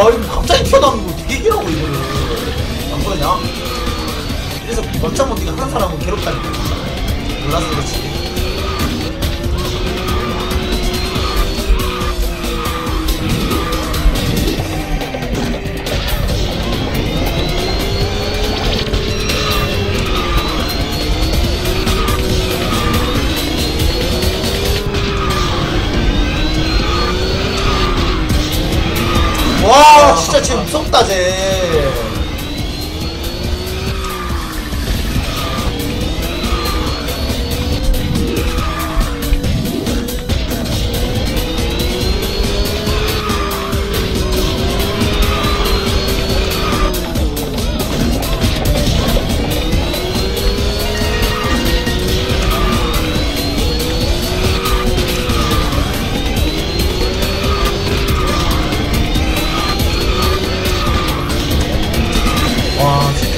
아 이거 갑자기 튀어나오는 거 되게 길어 이거는. 안 보이냐? 그래서 막장 못뛰게 하는 사람은 괴롭다니까. 몰라서 그렇지. 와 진짜 쟤 무섭다 쟤. 와, 진짜